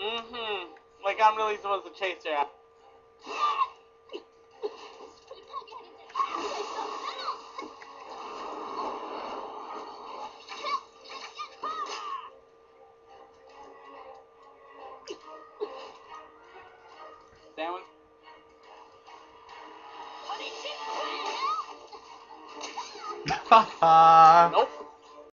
Mm-hmm. Like, I'm really supposed to chase her out. That one. Nope.